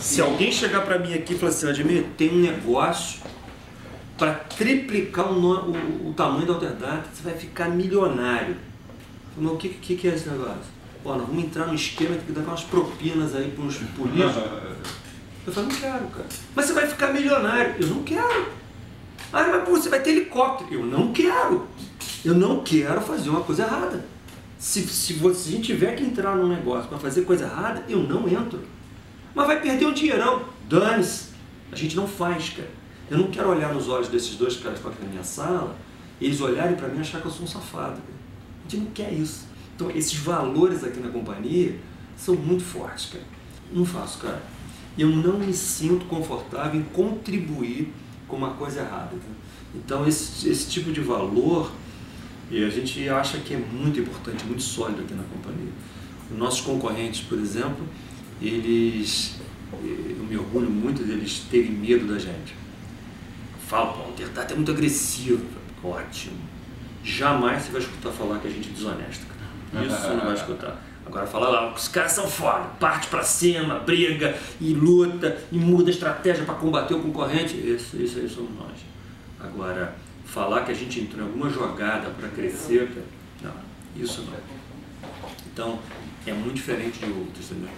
Se alguém chegar para mim aqui e falar assim, Ademir, tem um negócio para triplicar o tamanho da Alterdata, você vai ficar milionário. Mas o que é esse negócio? Ó, nós vamos entrar num esquema que dá umas propinas aí para uns políticos. Eu falei, não quero, cara. Mas você vai ficar milionário. Eu não quero. Ah, mas pô, você vai ter helicóptero. Eu não quero. Eu não quero fazer uma coisa errada. Se a gente tiver que entrar num negócio para fazer coisa errada, eu não entro. Mas vai perder um dinheirão. Dane-se. A gente não faz, cara. Eu não quero olhar nos olhos desses dois caras que estão aqui na minha sala, eles olharem para mim e achar que eu sou um safado. Cara. A gente não quer isso. Então, esses valores aqui na companhia são muito fortes, cara. Não faço, cara. Eu não me sinto confortável em contribuir com uma coisa errada. Tá? Então, esse tipo de valor, a gente acha que é muito importante, muito sólido aqui na companhia. Os nossos concorrentes, por exemplo, eu me orgulho muito deles terem medo da gente. Fala, pô, o Alterdata é muito agressivo. Ótimo. Jamais você vai escutar falar que a gente é desonesto, cara. Isso você não vai escutar. Agora fala lá, os caras são foda, parte pra cima, briga e luta e muda a estratégia para combater o concorrente. Isso aí somos nós. Agora, falar que a gente entrou em alguma jogada para crescer, não, isso não. Então, é muito diferente de outros também.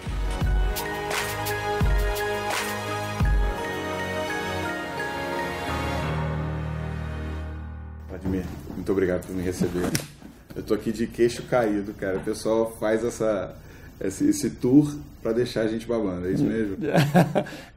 Vladimir, muito obrigado por me receber. Eu tô aqui de queixo caído, cara. O pessoal faz esse tour para deixar a gente babando, é isso mesmo?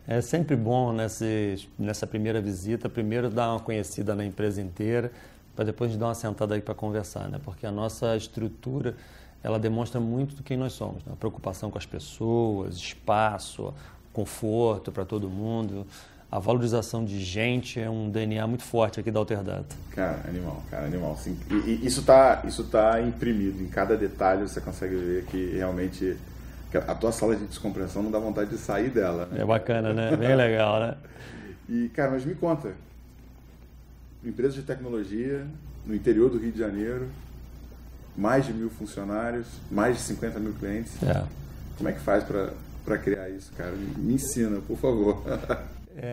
É sempre bom nessa primeira visita, primeiro dar uma conhecida na empresa inteira, para depois a gente dar uma sentada aí para conversar, né? Porque a nossa estrutura, ela demonstra muito do quem nós somos, né? A preocupação com as pessoas, espaço, conforto para todo mundo. A valorização de gente é um DNA muito forte aqui da Alterdata. Cara, animal. Sim. E isso tá imprimido. Em cada detalhe você consegue ver que realmente a tua sala de descompressão não dá vontade de sair dela. É bacana, né? Bem legal, né? E, cara, mas me conta. Empresa de tecnologia, no interior do Rio de Janeiro, mais de 1.000 funcionários, mais de 50.000 clientes. É. Como é que faz para criar isso, cara? Me ensina, por favor.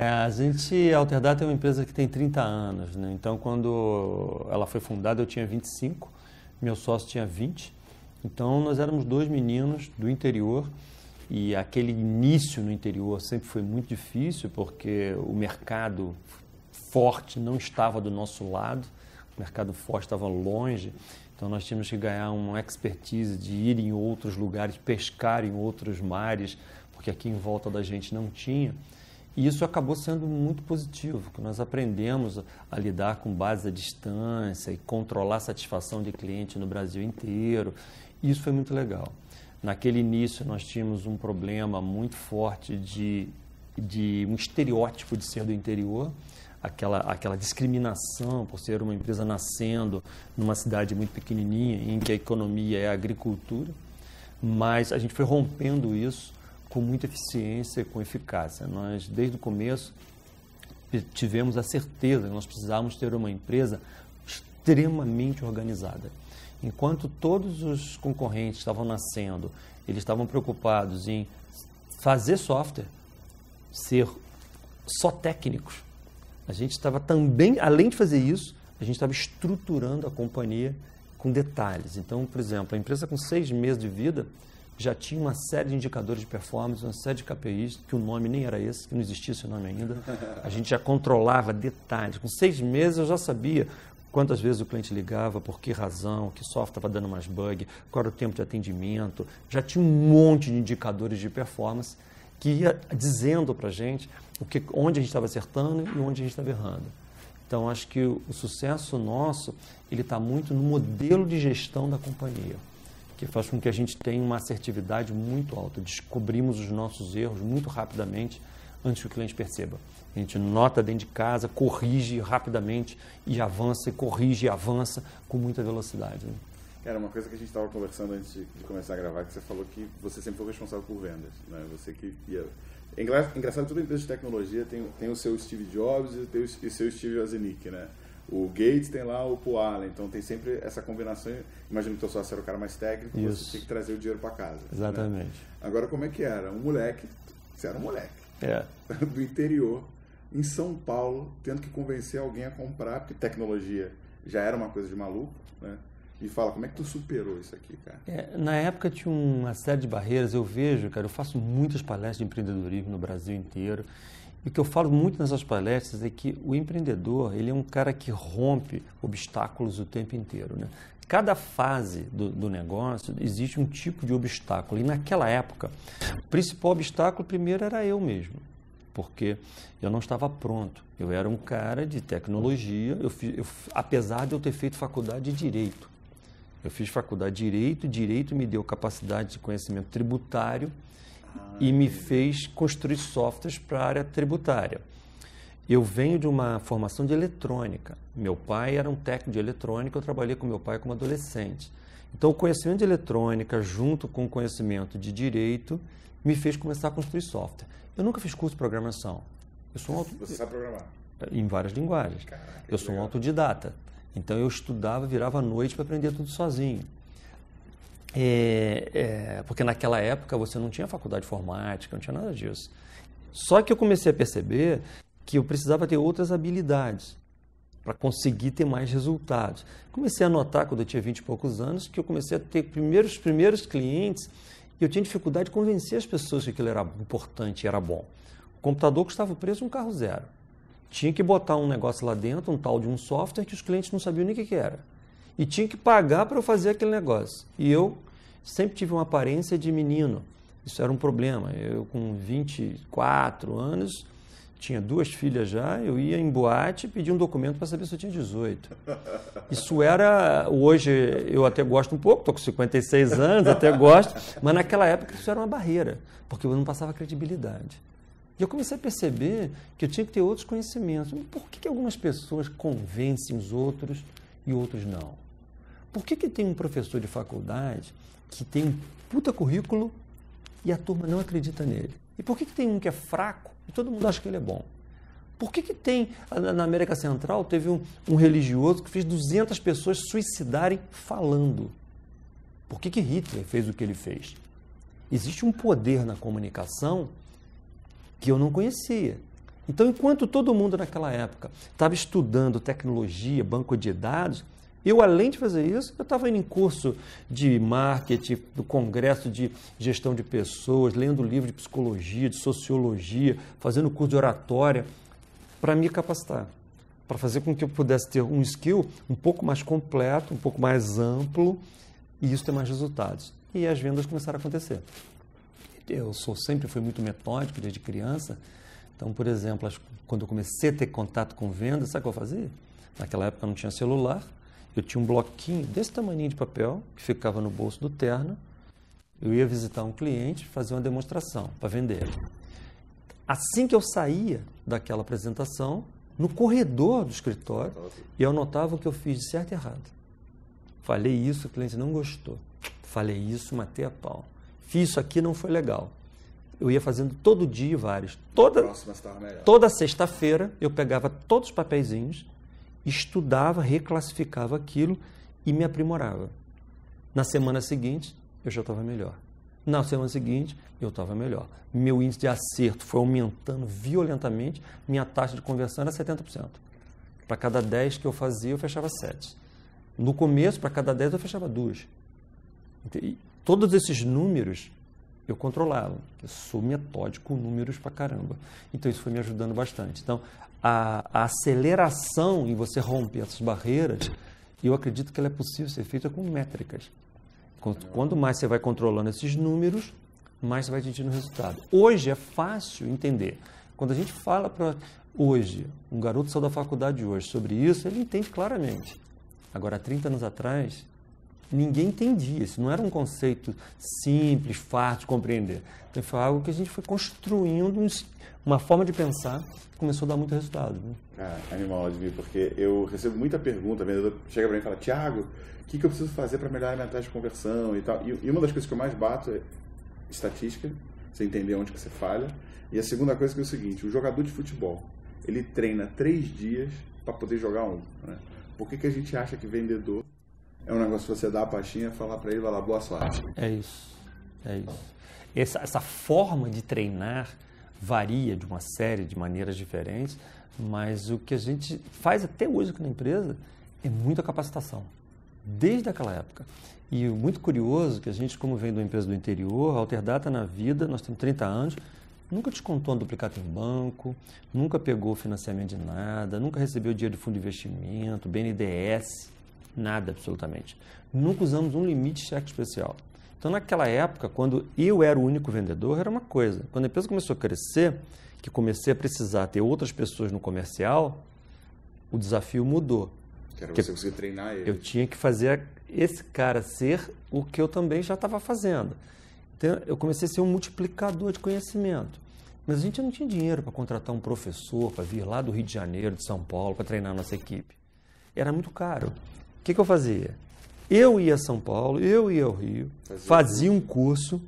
A Alterdata é uma empresa que tem 30 anos, né? Então, quando ela foi fundada, eu tinha 25, meu sócio tinha 20. Então, nós éramos dois meninos do interior e aquele início no interior sempre foi muito difícil porque o mercado forte não estava do nosso lado, o mercado forte estava longe. Então, nós tínhamos que ganhar uma expertise de ir em outros lugares, pescar em outros mares, porque aqui em volta da gente não tinha. E isso acabou sendo muito positivo, porque nós aprendemos a lidar com base à distância e controlar a satisfação de cliente no Brasil inteiro. Isso foi muito legal. Naquele início, nós tínhamos um problema muito forte de um estereótipo de ser do interior, aquela discriminação por ser uma empresa nascendo numa cidade muito pequenininha, em que a economia é a agricultura, mas a gente foi rompendo isso com muita eficiência, com eficácia. Nós, desde o começo, tivemos a certeza que nós precisávamos ter uma empresa extremamente organizada. Enquanto todos os concorrentes estavam nascendo, eles estavam preocupados em fazer software, ser só técnicos. A gente estava também, além de fazer isso, a gente estava estruturando a companhia com detalhes. Então, por exemplo, a empresa com 6 meses de vida, já tinha uma série de indicadores de performance, uma série de KPIs, que o nome nem era esse, que não existia esse nome ainda. A gente já controlava detalhes. Com 6 meses eu já sabia quantas vezes o cliente ligava, por que razão, que software estava dando mais bug, qual era o tempo de atendimento. Já tinha um monte de indicadores de performance que ia dizendo para a gente onde a gente estava acertando e onde a gente estava errando. Então, acho que o sucesso nosso ele está muito no modelo de gestão da companhia, que faz com que a gente tenha uma assertividade muito alta. Descobrimos os nossos erros muito rapidamente antes que o cliente perceba. A gente nota dentro de casa, corrige rapidamente e avança, e corrige e avança com muita velocidade. Né? Cara, uma coisa que a gente estava conversando antes de começar a gravar, que você falou que você sempre foi responsável por vendas. Né? Você que ia... É engraçado, toda empresa de tecnologia tem o seu Steve Jobs e tem o seu Steve Wozniak, né? O Gates tem lá o Paul Allen, então tem sempre essa combinação. Imagino que o teu sócio era o cara mais técnico, você tinha que trazer o dinheiro para casa. Exatamente. Né? Agora, como é que era? Um moleque, você era um moleque. do interior, em São Paulo, tendo que convencer alguém a comprar, porque tecnologia já era uma coisa de maluco, né? E fala, como é que tu superou isso aqui, cara? Na época tinha uma série de barreiras. Eu vejo, cara, eu faço muitas palestras de empreendedorismo no Brasil inteiro, e o que eu falo muito nessas palestras é que o empreendedor, ele é um cara que rompe obstáculos o tempo inteiro, né? Cada fase do negócio existe um tipo de obstáculo, e naquela época o principal obstáculo primeiro era eu mesmo, porque eu não estava pronto. Eu era um cara de tecnologia, apesar de eu ter feito faculdade de Direito. Eu fiz faculdade de Direito, Direito me deu capacidade de conhecimento tributário e me fez construir softwares para a área tributária. Eu venho de uma formação de eletrônica. Meu pai era um técnico de eletrônica, eu trabalhei com meu pai como adolescente. Então, o conhecimento de eletrônica, junto com o conhecimento de Direito, me fez começar a construir software. Eu nunca fiz curso de programação. Eu sou um Você sabe programar? Em várias linguagens. Caraca, eu sou um autodidata. Então, eu estudava, virava à noite para aprender tudo sozinho. Porque naquela época você não tinha faculdade de informática, não tinha nada disso. Só que eu comecei a perceber que eu precisava ter outras habilidades para conseguir ter mais resultados. Comecei a notar, quando eu tinha 20 e poucos anos, que eu comecei a ter primeiros clientes, e eu tinha dificuldade de convencer as pessoas que aquilo era importante e era bom. O computador custava o preço de um carro zero. Tinha que botar um negócio lá dentro, um tal de um software, que os clientes não sabiam nem o que era. E tinha que pagar para eu fazer aquele negócio. E eu sempre tive uma aparência de menino. Isso era um problema. Eu, com 24 anos... tinha 2 filhas já, eu ia em boate e pedia um documento para saber se eu tinha 18. Isso era... Hoje eu até gosto um pouco, estou com 56 anos, até gosto, mas naquela época isso era uma barreira, porque eu não passava credibilidade. E eu comecei a perceber que eu tinha que ter outros conhecimentos. Por que algumas pessoas convencem os outros e outros não? Por que tem um professor de faculdade que tem um puta currículo e a turma não acredita nele? E por que tem um que é fraco e todo mundo acha que ele é bom? Por que tem... Na América Central teve um religioso que fez 200 pessoas suicidarem falando. Por que Hitler fez o que ele fez? Existe um poder na comunicação que eu não conhecia. Então, enquanto todo mundo naquela época estava estudando tecnologia, banco de dados, eu, além de fazer isso, eu estava indo em curso de marketing, do congresso de gestão de pessoas, lendo livro de psicologia, de sociologia, fazendo curso de oratória, para me capacitar, para fazer com que eu pudesse ter um skill um pouco mais completo, um pouco mais amplo, e isso ter mais resultados. E as vendas começaram a acontecer. Eu sempre fui muito metódico desde criança. Então, por exemplo, quando eu comecei a ter contato com vendas, sabe o que eu fazia? Naquela época não tinha celular. Eu tinha um bloquinho desse tamaninho de papel, que ficava no bolso do terno. Eu ia visitar um cliente, fazer uma demonstração para vender. Assim que eu saía daquela apresentação, no corredor do escritório, eu anotava o que eu fiz de certo e errado. Falei isso, o cliente não gostou. Falei isso, matei a pau. Fiz isso aqui, não foi legal. Eu ia fazendo todo dia vários. Toda sexta-feira, eu pegava todos os papeizinhos, estudava, reclassificava aquilo e me aprimorava. Na semana seguinte, eu já estava melhor. Na semana seguinte, eu estava melhor. Meu índice de acerto foi aumentando violentamente, minha taxa de conversão era 70%. Para cada 10 que eu fazia, eu fechava 7. No começo, para cada 10, eu fechava 2. E todos esses números eu controlava. Eu sou metódico com números pra caramba. Então, isso foi me ajudando bastante. Então, a aceleração em você romper essas barreiras, eu acredito que ela é possível ser feita com métricas. Quanto mais você vai controlando esses números, mais você vai atingindo o resultado. Hoje é fácil entender. Quando a gente fala para hoje, um garoto saiu da faculdade hoje sobre isso, ele entende claramente. Agora, há 30 anos atrás, ninguém entendia. Isso não era um conceito simples, fácil de compreender. Então, foi algo que a gente foi construindo uma forma de pensar que começou a dar muito resultado. Né? Animal, Admir, porque eu recebo muita pergunta. Chega para mim e fala, Thiago, o que eu preciso fazer para melhorar minha taxa de conversão e tal? E uma das coisas que eu mais bato é estatística, você entender onde que você falha. E a segunda coisa que é o seguinte, o jogador de futebol, ele treina 3 dias para poder jogar um. Né? Por que a gente acha que vendedor é um negócio que você dá a pastinha, falar para ele, vai lá, boa sorte. É isso. Essa forma de treinar varia de uma série de maneiras diferentes, mas o que a gente faz até hoje aqui na empresa é muita capacitação, desde aquela época. E muito curioso que a gente, como vem de uma empresa do interior, a Alterdata na vida, nós temos 30 anos, nunca descontou um duplicata em banco, nunca pegou financiamento de nada, nunca recebeu dinheiro de fundo de investimento, BNDES, nada absolutamente. Nunca usamos um limite de cheque especial. Então, naquela época, quando eu era o único vendedor, era uma coisa. Quando a empresa começou a crescer, que comecei a precisar ter outras pessoas no comercial, o desafio mudou. Porque você conseguir treinar ele. Eu tinha que fazer esse cara ser o que eu também já estava fazendo. Então, eu comecei a ser um multiplicador de conhecimento. Mas a gente não tinha dinheiro para contratar um professor, para vir lá do Rio de Janeiro, de São Paulo, para treinar a nossa equipe. Era muito caro. O que eu fazia? Eu ia a São Paulo, eu ia ao Rio, fazia um curso,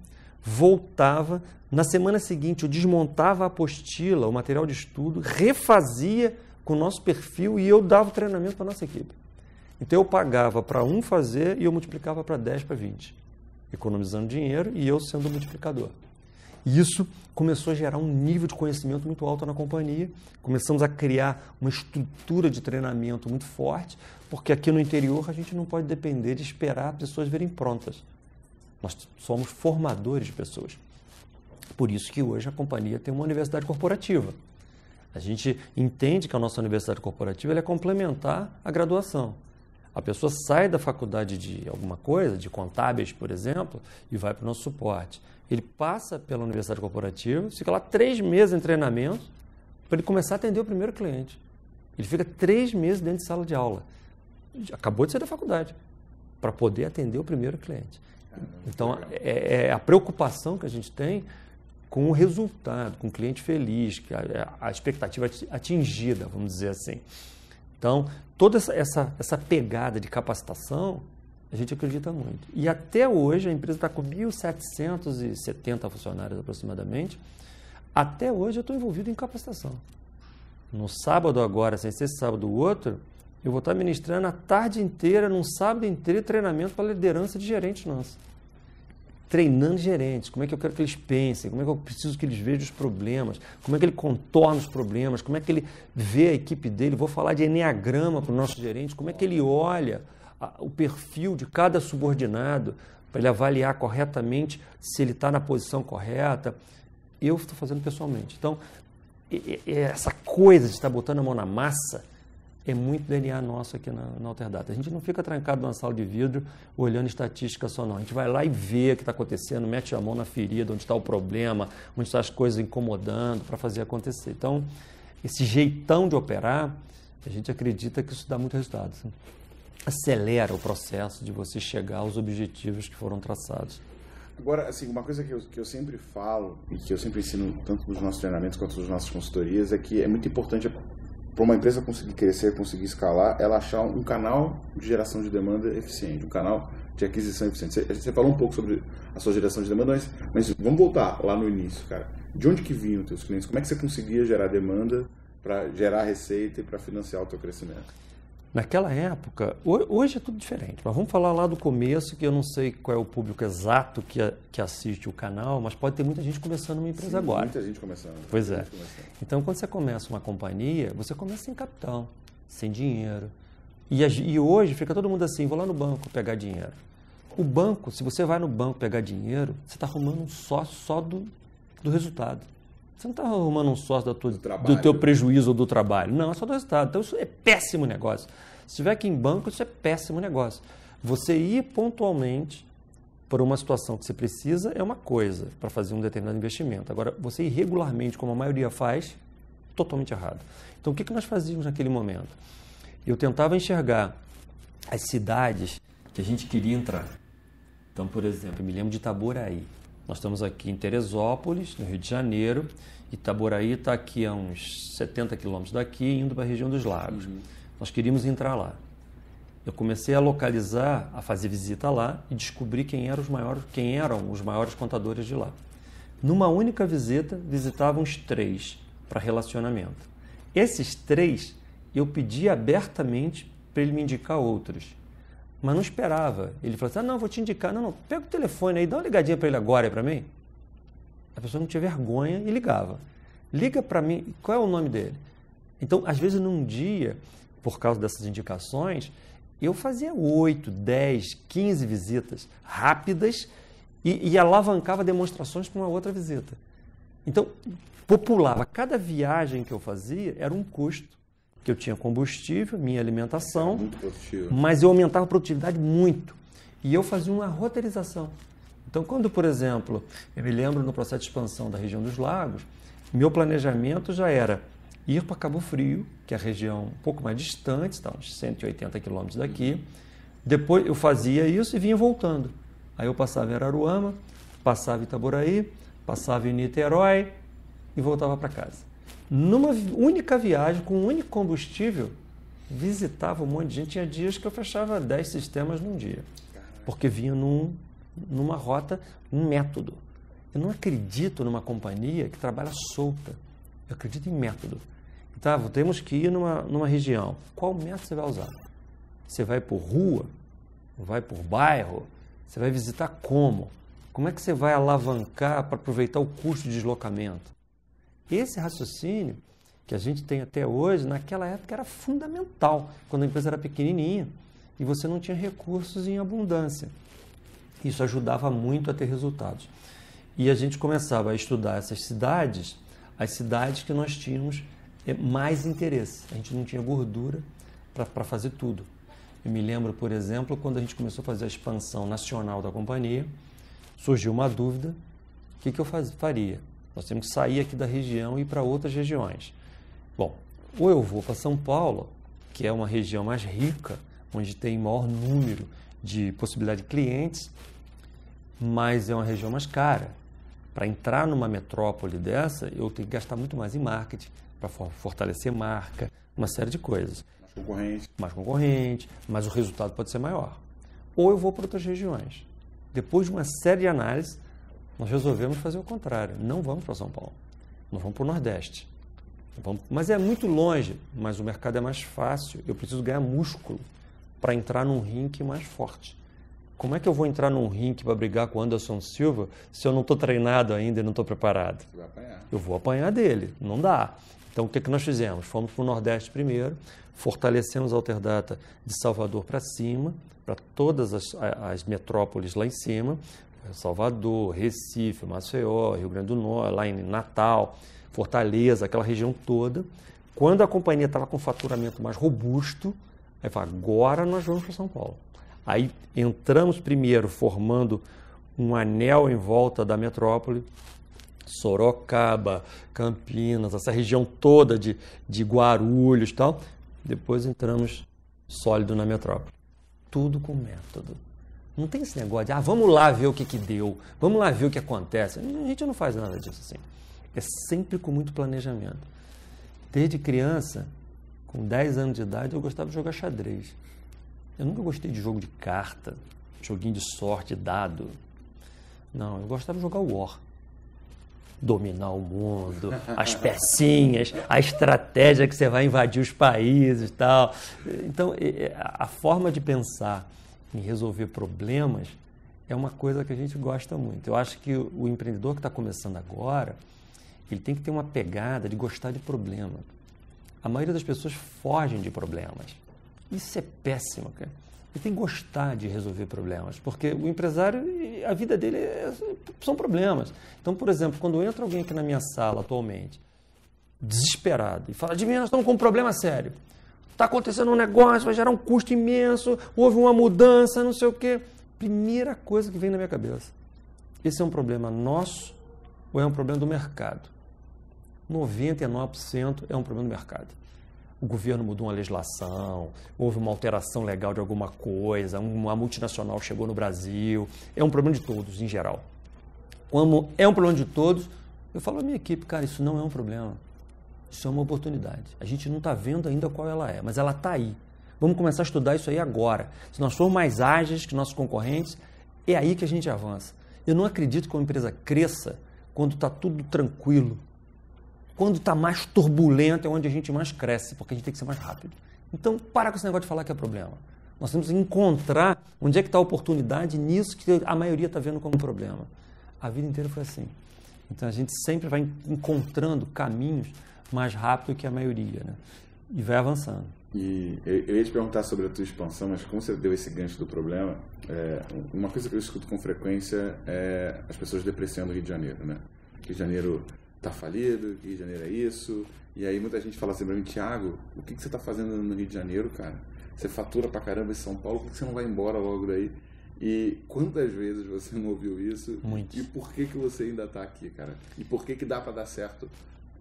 voltava, na semana seguinte eu desmontava a apostila, o material de estudo, refazia com o nosso perfil e eu dava o treinamento para a nossa equipe. Então eu pagava para um fazer e eu multiplicava para 10, para 20, economizando dinheiro e eu sendo o multiplicador. E isso começou a gerar um nível de conhecimento muito alto na companhia. Começamos a criar uma estrutura de treinamento muito forte, porque aqui no interior a gente não pode depender de esperar pessoas virem prontas. Nós somos formadores de pessoas. Por isso que hoje a companhia tem uma universidade corporativa. A gente entende que a nossa universidade corporativa ela é complementar à graduação. A pessoa sai da faculdade de alguma coisa, de contábeis, por exemplo, e vai para o nosso suporte. Ele passa pela universidade corporativa, fica lá 3 meses em treinamento para ele começar a atender o primeiro cliente. Ele fica 3 meses dentro de sala de aula. Acabou de sair da faculdade para poder atender o primeiro cliente. Então, é a preocupação que a gente tem com o resultado, com o cliente feliz, a expectativa atingida, vamos dizer assim. Então, toda essa pegada de capacitação, a gente acredita muito. E até hoje, a empresa está com 1.770 funcionários aproximadamente. Até hoje, eu estou envolvido em capacitação. No sábado agora, sem ser sábado o outro, eu vou estar ministrando a tarde inteira, num sábado inteiro, treinamento para liderança de gerentes nossos. Treinando gerentes, como é que eu quero que eles pensem, como é que eu preciso que eles vejam os problemas, como é que ele contorna os problemas, como é que ele vê a equipe dele. Vou falar de Enneagrama para o nosso gerente, como é que ele olha o perfil de cada subordinado para ele avaliar corretamente se ele está na posição correta. Eu estou fazendo pessoalmente. Então, essa coisa de estar botando a mão na massa é muito DNA nosso aqui na Alterdata. A gente não fica trancado numa sala de vidro olhando estatística só, não. A gente vai lá e vê o que está acontecendo, mete a mão na ferida, onde está o problema, onde estão as coisas incomodando, para fazer acontecer. Então, esse jeitão de operar, a gente acredita que isso dá muito resultado. Assim. Acelera o processo de você chegar aos objetivos que foram traçados. Agora, assim, uma coisa que eu sempre falo e que eu sempre ensino tanto nos nossos treinamentos quanto nas nossas consultorias é que é muito importante para uma empresa conseguir crescer, conseguir escalar, ela achar um canal de geração de demanda eficiente, um canal de aquisição eficiente. Você falou um pouco sobre a sua geração de demanda, mas vamos voltar lá no início, cara. De onde que vinham os teus clientes? Como é que você conseguia gerar demanda para gerar receita e para financiar o teu crescimento? Naquela época, hoje é tudo diferente, mas vamos falar lá do começo, que eu não sei qual é o público exato que assiste o canal, mas pode ter muita gente começando uma empresa. Sim, agora. Muita gente começando. Pois é. Então, quando você começa uma companhia, você começa sem capital, sem dinheiro. E hoje fica todo mundo assim, vou lá no banco pegar dinheiro. O banco, se você vai no banco pegar dinheiro, você está arrumando um sócio só do resultado. Você não está arrumando um sócio do teu prejuízo ou do trabalho. Não, é só do resultado. Então, isso é péssimo negócio. Se estiver aqui em banco, isso é péssimo negócio. Você ir pontualmente para uma situação que você precisa é uma coisa, para fazer um determinado investimento. Agora, você ir regularmente, como a maioria faz, totalmente errado. Então, o que nós fazíamos naquele momento? Eu tentava enxergar as cidades que a gente queria entrar. Então, por exemplo, eu me lembro de Itaboraí. Nós estamos aqui em Teresópolis, no Rio de Janeiro. Itaboraí está aqui a uns 70 quilômetros daqui, indo para a região dos lagos. Uhum. Nós queríamos entrar lá. Eu comecei a localizar, a fazer visita lá e descobri quem eram os maiores contadores de lá. Numa única visita, visitavam os 3 para relacionamento. Esses 3, eu pedi abertamente para ele me indicar outros. Mas não esperava. Ele falou assim, não, vou te indicar. Não, pega o telefone aí, dá uma ligadinha para ele agora, para mim. A pessoa não tinha vergonha e ligava. liga para mim, qual é o nome dele? Então, às vezes, num dia, por causa dessas indicações, eu fazia 8, 10, 15 visitas rápidas e alavancava demonstrações para uma outra visita. Então, populava. Cada viagem que eu fazia era um custo, que eu tinha combustível, minha alimentação, mas eu aumentava a produtividade muito. E eu fazia uma roteirização. Então, quando, por exemplo, eu me lembro no processo de expansão da região dos lagos, meu planejamento já era ir para Cabo Frio, que é a região um pouco mais distante, está uns 180 quilômetros daqui. Depois eu fazia isso e vinha voltando. Aí eu passava em Araruama, passava em Itaboraí, passava em Niterói e voltava para casa. Numa única viagem, com um único combustível, visitava um monte de gente. Tinha dias que eu fechava 10 sistemas num dia, porque vinha numa rota, um método. Eu não acredito numa companhia que trabalha solta. Eu acredito em método. Então, temos que ir numa região. Qual método você vai usar? Você vai por rua? Vai por bairro? Você vai visitar como? Como é que você vai alavancar para aproveitar o custo de deslocamento? Esse raciocínio que a gente tem até hoje, naquela época era fundamental, quando a empresa era pequenininha e você não tinha recursos em abundância. Isso ajudava muito a ter resultados. E a gente começava a estudar essas cidades, as cidades que nós tínhamos mais interesse. A gente não tinha gordura para fazer tudo. Eu me lembro, por exemplo, quando a gente começou a fazer a expansão nacional da companhia, surgiu uma dúvida, o que eu faria? Nós temos que sair aqui da região e ir para outras regiões. Bom, ou eu vou para São Paulo, que é uma região mais rica, onde tem maior número de possibilidade de clientes, mas é uma região mais cara. Para entrar numa metrópole dessa, eu tenho que gastar muito mais em marketing, para fortalecer marca, uma série de coisas. Mais concorrente, mas o resultado pode ser maior. Ou eu vou para outras regiões. Depois de uma série de análises, nós resolvemos fazer o contrário. Não vamos para São Paulo, nós vamos para o Nordeste. Mas é muito longe, mas o mercado é mais fácil. Eu preciso ganhar músculo para entrar num ringue mais forte. Como é que eu vou entrar num ringue para brigar com o Anderson Silva se eu não estou treinado ainda e não estou preparado? Eu vou apanhar dele, não dá. Então, o que nós fizemos? Fomos para o Nordeste primeiro, fortalecemos a Alterdata de Salvador para cima, para todas as metrópoles lá em cima, Salvador, Recife, Maceió, Rio Grande do Norte, lá em Natal, Fortaleza, aquela região toda. Quando a companhia estava com um faturamento mais robusto, aí falou, agora nós vamos para São Paulo. Aí entramos primeiro formando um anel em volta da metrópole, Sorocaba, Campinas, essa região toda de Guarulhos e tal. Depois entramos sólido na metrópole. Tudo com método. Não tem esse negócio de, vamos lá ver o que deu, vamos lá ver o que acontece. A gente não faz nada disso assim. É sempre com muito planejamento. Desde criança, com 10 anos de idade, eu gostava de jogar xadrez. Eu nunca gostei de jogo de carta, joguinho de sorte, dado. Não, eu gostava de jogar War. Dominar o mundo, as pecinhas, a estratégia que você vai invadir os países e tal. Então, a forma de pensar em resolver problemas é uma coisa que a gente gosta muito. Eu acho que o empreendedor que está começando agora, ele tem que ter uma pegada de gostar de problema. A maioria das pessoas fogem de problemas. Isso é péssimo, cara. Ele tem que gostar de resolver problemas, porque o empresário, a vida dele são problemas. Então, por exemplo, quando entra alguém aqui na minha sala atualmente, desesperado, e fala, Edmilson, nós estamos com um problema sério. Está acontecendo um negócio, vai gerar um custo imenso, houve uma mudança, não sei o quê. Primeira coisa que vem na minha cabeça. Esse é um problema nosso ou é um problema do mercado? 99% é um problema do mercado. O governo mudou uma legislação, houve uma alteração legal de alguma coisa, uma multinacional chegou no Brasil. É um problema de todos, em geral. Como é um problema de todos, eu falo à minha equipe, cara, isso não é um problema. Isso é uma oportunidade. A gente não está vendo ainda qual ela é, mas ela está aí. Vamos começar a estudar isso aí agora. Se nós formos mais ágeis que nossos concorrentes, é aí que a gente avança. Eu não acredito que uma empresa cresça quando está tudo tranquilo. Quando está mais turbulento é onde a gente mais cresce, porque a gente tem que ser mais rápido. Então, para com esse negócio de falar que é problema. Nós temos que encontrar onde é que está a oportunidade nisso que a maioria está vendo como problema. A vida inteira foi assim. Então, a gente sempre vai encontrando caminhos mais rápido que a maioria, né? E vai avançando. E eu ia te perguntar sobre a tua expansão, mas como você deu esse gancho do problema, uma coisa que eu escuto com frequência é as pessoas depreciando o Rio de Janeiro, né? Rio de Janeiro está falido, Rio de Janeiro é isso, e aí muita gente fala assim para mim, Thiago, o que você está fazendo no Rio de Janeiro, cara? Você fatura pra caramba em São Paulo, por que você não vai embora logo daí? E quantas vezes você não ouviu isso? Muito. E por que você ainda está aqui, cara? E por que dá para dar certo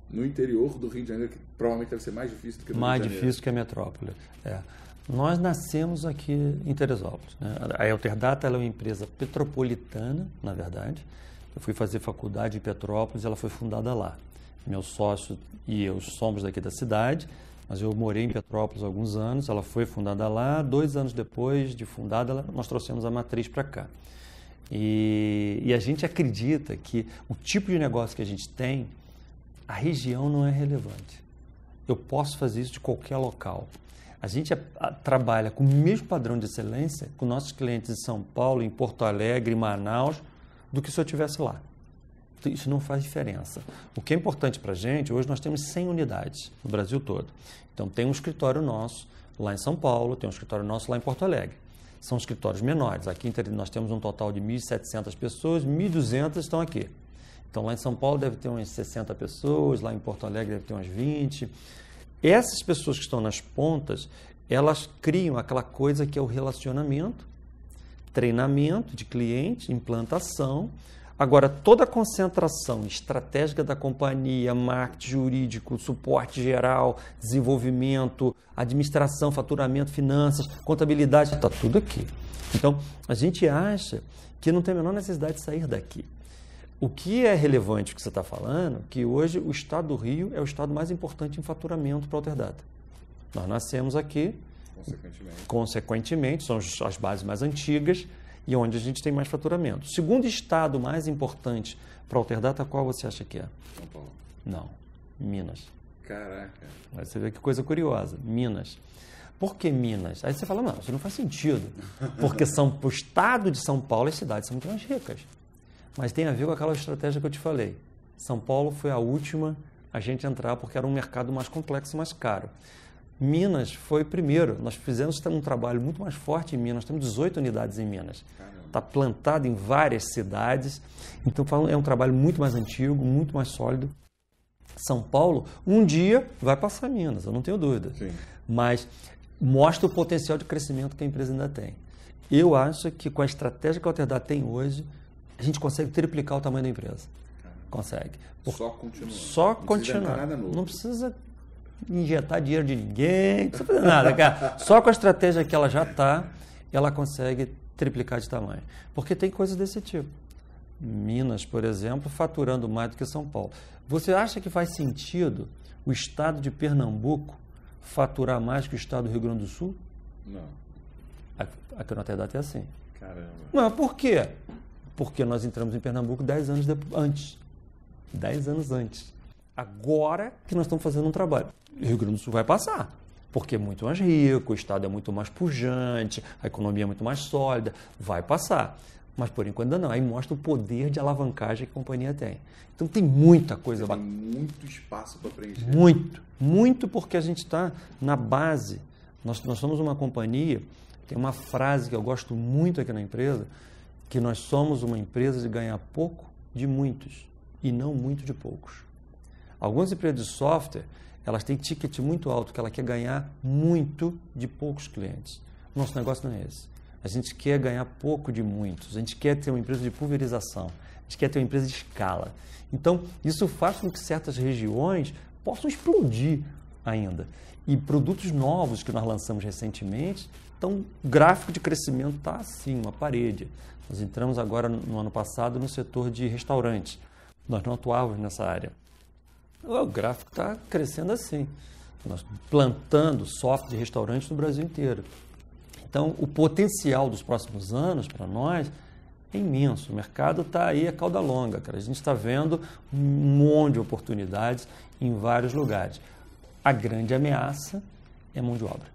no interior do Rio de Janeiro, que provavelmente deve ser mais difícil do que no Rio de Janeiro? Mais difícil que a metrópole. É. Nós nascemos aqui em Teresópolis, né? A Alterdata ela é uma empresa petropolitana, na verdade. Eu fui fazer faculdade em Petrópolis, ela foi fundada lá. Meu sócio e eu somos daqui da cidade, mas eu morei em Petrópolis há alguns anos, ela foi fundada lá, 2 anos depois de fundada, nós trouxemos a matriz para cá. E a gente acredita que o tipo de negócio que a gente tem, a região não é relevante. Eu posso fazer isso de qualquer local. A gente trabalha com o mesmo padrão de excelência com nossos clientes em São Paulo, em Porto Alegre, em Manaus, do que se eu estivesse lá. Isso não faz diferença. O que é importante para a gente, hoje nós temos 100 unidades no Brasil todo. Então, tem um escritório nosso lá em São Paulo, tem um escritório nosso lá em Porto Alegre. São escritórios menores. Aqui nós temos um total de 1.700 pessoas, 1.200 estão aqui. Então, lá em São Paulo deve ter umas 60 pessoas, lá em Porto Alegre deve ter umas 20. Essas pessoas que estão nas pontas, elas criam aquela coisa que é o relacionamento, treinamento de cliente, implantação. Agora, toda a concentração estratégica da companhia, marketing jurídico, suporte geral, desenvolvimento, administração, faturamento, finanças, contabilidade, está tudo aqui. Então, a gente acha que não tem a menor necessidade de sair daqui. O que é relevante o que você está falando, que hoje o estado do Rio é o estado mais importante em faturamento para a Alterdata. Nós nascemos aqui, consequentemente são as bases mais antigas, e onde a gente tem mais faturamento. O segundo estado mais importante para a Alterdata, qual você acha que é? São Paulo. Não, Minas. Caraca. Aí você vê que coisa curiosa, Minas. Por que Minas? Aí você fala, não, isso não faz sentido, porque o estado de São Paulo, as cidades são muito mais ricas. Mas tem a ver com aquela estratégia que eu te falei. São Paulo foi a última a gente entrar, porque era um mercado mais complexo, mais caro. Minas foi primeiro, nós fizemos um trabalho muito mais forte em Minas, temos 18 unidades em Minas, está plantado em várias cidades, então é um trabalho muito mais antigo, muito mais sólido. São Paulo, um dia vai passar Minas, eu não tenho dúvida, sim, mas mostra o potencial de crescimento que a empresa ainda tem. Eu acho que com a estratégia que a Alterdata tem hoje, a gente consegue triplicar o tamanho da empresa, consegue. Só continuar, não precisa injetar dinheiro de ninguém, não precisa fazer nada, cara. Só com a estratégia que ela já está, ela consegue triplicar de tamanho. Porque tem coisas desse tipo. Minas, por exemplo, faturando mais do que São Paulo. Você acha que faz sentido o estado de Pernambuco faturar mais que o estado do Rio Grande do Sul? Não. Aqui na Alterdata é assim. Caramba. Não, por quê? Porque nós entramos em Pernambuco 10 anos antes. 10 anos antes. Agora que nós estamos fazendo um trabalho. O Rio Grande do Sul vai passar, porque é muito mais rico, o Estado é muito mais pujante, a economia é muito mais sólida, vai passar. Mas, por enquanto, ainda não. Aí mostra o poder de alavancagem que a companhia tem. Então, tem muita coisa. Tem muito espaço para preencher. Muito. Muito porque a gente está na base. Nós somos uma companhia, tem uma frase que eu gosto muito aqui na empresa, que nós somos uma empresa de ganhar pouco de muitos e não muito de poucos. Algumas empresas de software, elas têm ticket muito alto, que ela quer ganhar muito de poucos clientes. Nosso negócio não é esse. A gente quer ganhar pouco de muitos. A gente quer ter uma empresa de pulverização. A gente quer ter uma empresa de escala. Então, isso faz com que certas regiões possam explodir ainda. E produtos novos que nós lançamos recentemente, então o gráfico de crescimento está assim, uma parede. Nós entramos agora, no ano passado, no setor de restaurantes. Nós não atuávamos nessa área. O gráfico está crescendo assim. Nós plantando software de restaurantes no Brasil inteiro. Então, o potencial dos próximos anos para nós é imenso. O mercado está aí a cauda longa, cara. A gente está vendo um monte de oportunidades em vários lugares. A grande ameaça é mão de obra.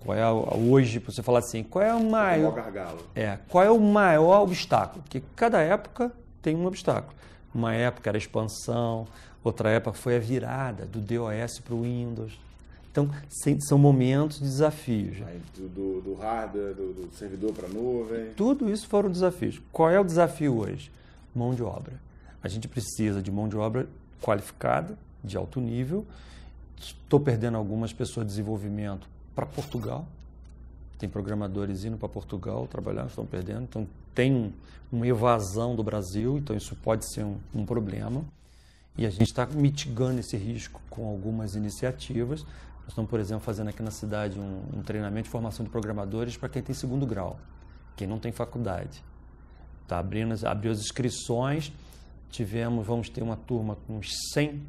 Qual é hoje, para você falar assim, qual é o maior gargalo? Qual é o maior obstáculo? Porque cada época tem um obstáculo. Uma época era a expansão, outra época foi a virada do DOS para o Windows. Então, são momentos de desafios. Aí, do hardware, do servidor para a nuvem... Tudo isso foram desafios. Qual é o desafio hoje? Mão de obra. A gente precisa de mão de obra qualificada, de alto nível. Estou perdendo algumas pessoas de desenvolvimento para Portugal. Tem programadores indo para Portugal trabalhar, estão perdendo. Então, tem uma evasão do Brasil, então isso pode ser um problema. E a gente está mitigando esse risco com algumas iniciativas. Nós estamos, por exemplo, fazendo aqui na cidade um treinamento de formação de programadores para quem tem segundo grau, quem não tem faculdade. Tá abriu as inscrições, vamos ter uma turma com 100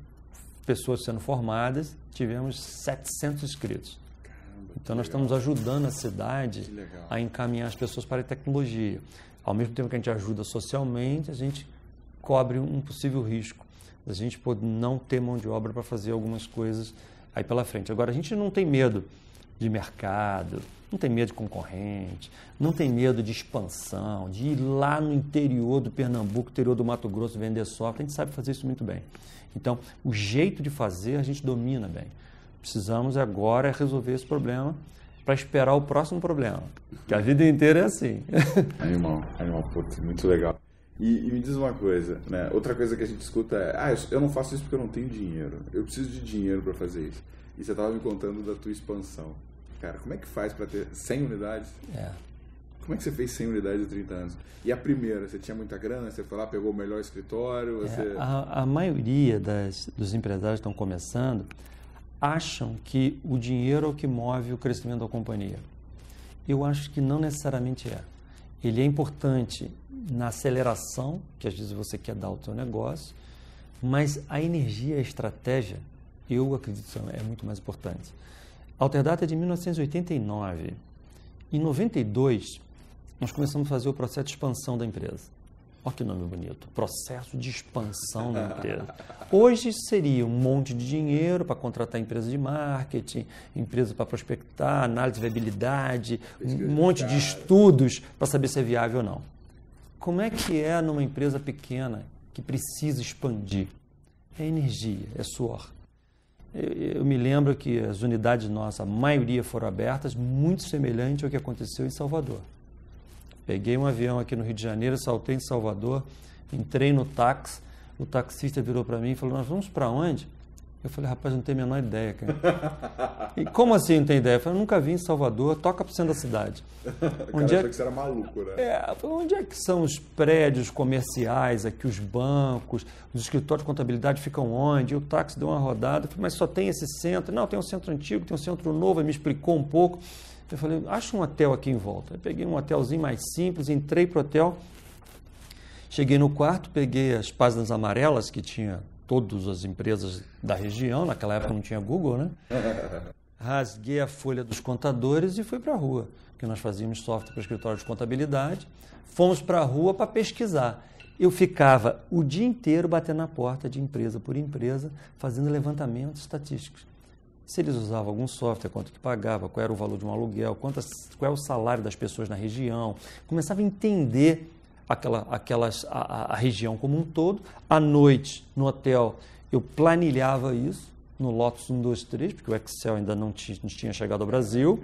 pessoas sendo formadas, tivemos 700 inscritos. Caramba, então, nós estamos ajudando a cidade a encaminhar as pessoas para a tecnologia. Ao mesmo tempo que a gente ajuda socialmente, a gente cobre um possível risco. A gente pode não ter mão de obra para fazer algumas coisas aí pela frente. Agora, a gente não tem medo de mercado, não tem medo de concorrente, não tem medo de expansão, de ir lá no interior do Pernambuco, interior do Mato Grosso, vender software. A gente sabe fazer isso muito bem. Então, o jeito de fazer a gente domina bem. Precisamos agora resolver esse problema para esperar o próximo problema, que a vida inteira é assim. Animal, putz, muito legal. E me diz uma coisa, né? Outra coisa que a gente escuta é, eu não faço isso porque eu não tenho dinheiro, eu preciso de dinheiro para fazer isso. E você estava me contando da tua expansão. Cara, como é que faz para ter 100 unidades? É. Como é que você fez 100 unidades em 30 anos? E a primeira, você tinha muita grana, você foi lá, pegou o melhor escritório? Você... A maioria dos empresários que estão começando acham que o dinheiro é o que move o crescimento da companhia. Eu acho que não necessariamente é. Ele é importante na aceleração, que às vezes você quer dar ao seu negócio, mas a energia, a estratégia, eu acredito que é muito mais importante. A Alterdata é de 1989. Em 92, nós começamos a fazer o processo de expansão da empresa. Olha que nome bonito, processo de expansão da empresa. Hoje seria um monte de dinheiro para contratar empresa de marketing, empresa para prospectar, análise de viabilidade, um monte de estudos para saber se é viável ou não. Como é que é numa empresa pequena que precisa expandir? É energia, é suor. Eu me lembro que as unidades nossas, a maioria foram abertas, muito semelhante ao que aconteceu em Salvador. Peguei um avião aqui no Rio de Janeiro, saltei em Salvador, entrei no táxi, o taxista virou para mim e falou, nós vamos para onde? Eu falei, rapaz, não tenho a menor ideia, cara. E como assim não tem ideia? Eu falei, nunca vim em Salvador, toca para o centro da cidade. Onde é que você era maluco, né? Onde é que são os prédios comerciais aqui, os bancos, os escritórios de contabilidade ficam onde? E o táxi deu uma rodada, eu falei, mas só tem esse centro? Não, tem um centro antigo, tem um centro novo, ele me explicou um pouco. Eu falei, acha um hotel aqui em volta. Eu peguei um hotelzinho mais simples, entrei para o hotel, cheguei no quarto, peguei as páginas amarelas que tinha todas as empresas da região, naquela época não tinha Google, né? Rasguei a folha dos contadores e fui para a rua, porque nós fazíamos software para escritório de contabilidade, fomos para a rua para pesquisar. Eu ficava o dia inteiro batendo na porta de empresa por empresa, fazendo levantamentos estatísticos. Se eles usavam algum software, quanto que pagava, qual era o valor de um aluguel, qual é o salário das pessoas na região. Começava a entender a região como um todo. À noite, no hotel, eu planilhava isso, no Lotus 1, 2, 3, porque o Excel ainda não tinha chegado ao Brasil.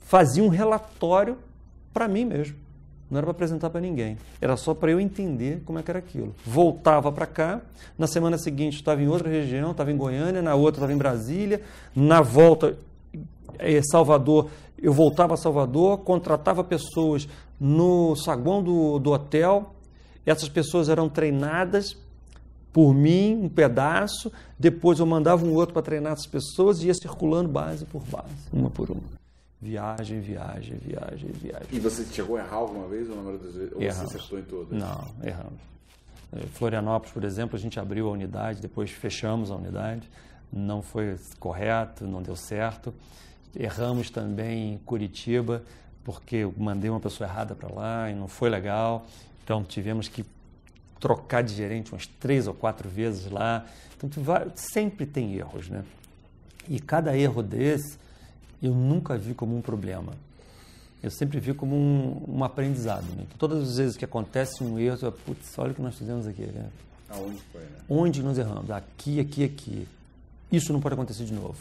Fazia um relatório para mim mesmo. Não era para apresentar para ninguém. Era só para eu entender como é que era aquilo. Voltava para cá. Na semana seguinte, estava em outra região. Estava em Goiânia. Na outra, estava em Brasília. Na volta, Salvador. Eu voltava a Salvador. Contratava pessoas no saguão do hotel. Essas pessoas eram treinadas por mim, um pedaço. Depois eu mandava um outro para treinar essas pessoas. E ia circulando base por base. Uma por uma. Viagem. E você chegou a errar alguma vez ou na maioria das vezes? Ou você acertou em todas? Não, erramos. Florianópolis, por exemplo, a gente abriu a unidade, depois fechamos a unidade. Não foi correto, não deu certo. Erramos também em Curitiba, porque eu mandei uma pessoa errada para lá e não foi legal. Então, tivemos que trocar de gerente umas 3 ou 4 vezes lá. Então, sempre tem erros, né? E cada erro desse... eu nunca vi como um problema. Eu sempre vi como um aprendizado. Né? Todas as vezes que acontece um erro, eu falo, putz, olha o que nós fizemos aqui. Né? Aonde foi, né? Onde nos erramos? Aqui, aqui, aqui. Isso não pode acontecer de novo.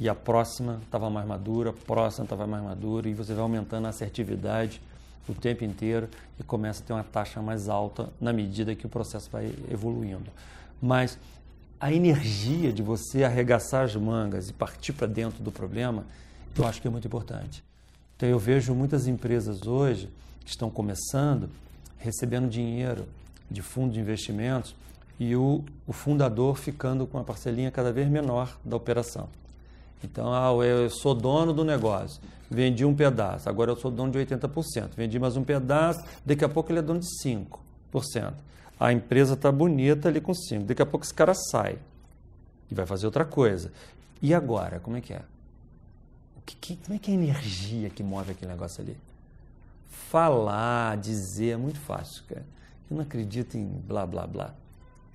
E a próxima estava mais madura, a próxima estava mais madura, e você vai aumentando a assertividade o tempo inteiro e começa a ter uma taxa mais alta na medida que o processo vai evoluindo. Mas a energia de você arregaçar as mangas e partir para dentro do problema, eu acho que é muito importante. Então, eu vejo muitas empresas hoje que estão começando, recebendo dinheiro de fundo de investimentos e o fundador ficando com uma parcelinha cada vez menor da operação. Então, eu sou dono do negócio, vendi um pedaço, agora eu sou dono de 80%, vendi mais um pedaço, daqui a pouco ele é dono de 5%. A empresa está bonita ali com 5%, daqui a pouco esse cara sai e vai fazer outra coisa. E agora, como é que é? Como é que é a energia que move aquele negócio ali? Falar, dizer, é muito fácil, cara. Eu não acredito em blá, blá, blá.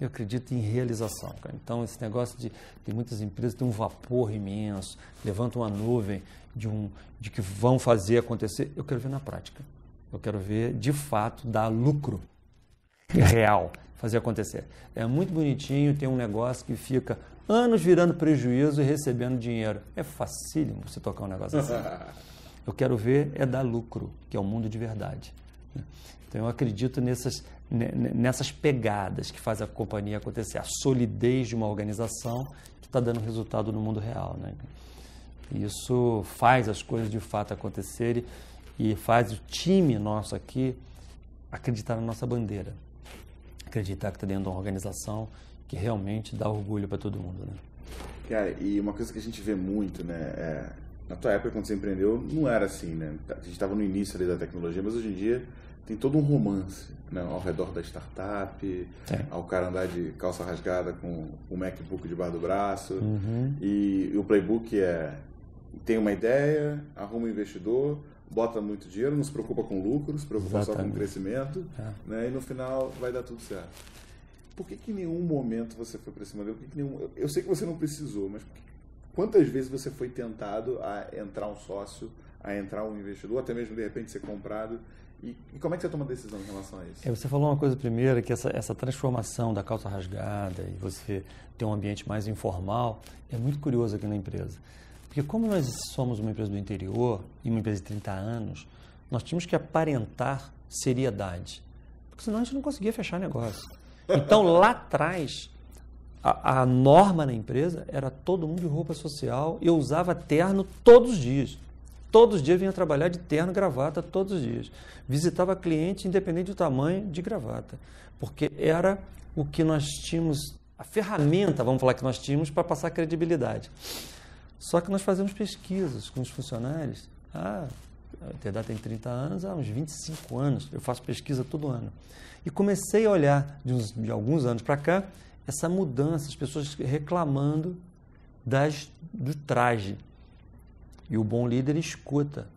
Eu acredito em realização, cara. Então, esse negócio de... Tem muitas empresas que tem um vapor imenso, levantam uma nuvem de que vão fazer acontecer. Eu quero ver na prática. Eu quero ver, de fato, dar lucro real, fazer acontecer. É muito bonitinho ter um negócio que fica anos virando prejuízo e recebendo dinheiro. É facílimo você tocar um negócio assim. Eu quero ver é dar lucro, que é o mundo de verdade. Então, eu acredito nessas pegadas que fazem a companhia acontecer, a solidez de uma organização que está dando resultado no mundo real, né? E isso faz as coisas de fato acontecerem e faz o time nosso aqui acreditar na nossa bandeira, acreditar que está dentro de uma organização que realmente dá orgulho para todo mundo, né? Cara, e uma coisa que a gente vê muito, né, na tua época quando você empreendeu não era assim, né? A gente estava no início ali da tecnologia, mas hoje em dia tem todo um romance, né, ao redor da startup, ao cara andar de calça rasgada com o MacBook debaixo do braço. Uhum. E o playbook é, tem uma ideia, arruma um investidor, bota muito dinheiro, não se preocupa com lucro, se preocupa só com crescimento, né, e no final vai dar tudo certo. Por que que em nenhum momento você foi para esse modelo? Eu sei que você não precisou, mas quantas vezes você foi tentado a entrar um sócio, a entrar um investidor, até mesmo de repente ser comprado? E como é que você toma a decisão em relação a isso? Você falou uma coisa primeiro, que essa transformação da calça rasgada e você ter um ambiente mais informal é muito curioso aqui na empresa. Porque como nós somos uma empresa do interior e uma empresa de 30 anos, nós tínhamos que aparentar seriedade. Porque senão a gente não conseguia fechar negócio. Então, lá atrás, a norma na empresa era todo mundo de roupa social. Eu usava terno todos os dias. Todos os dias vinha trabalhar de terno e gravata, todos os dias. Visitava cliente, independente do tamanho, de gravata. Porque era o que nós tínhamos, a ferramenta, vamos falar, que nós tínhamos para passar credibilidade. Só que nós fazemos pesquisas com os funcionários. A Alterdata tem 30 anos, há uns 25 anos. Eu faço pesquisa todo ano. E comecei a olhar, de alguns anos para cá, essa mudança, as pessoas reclamando do traje. E o bom líder escuta,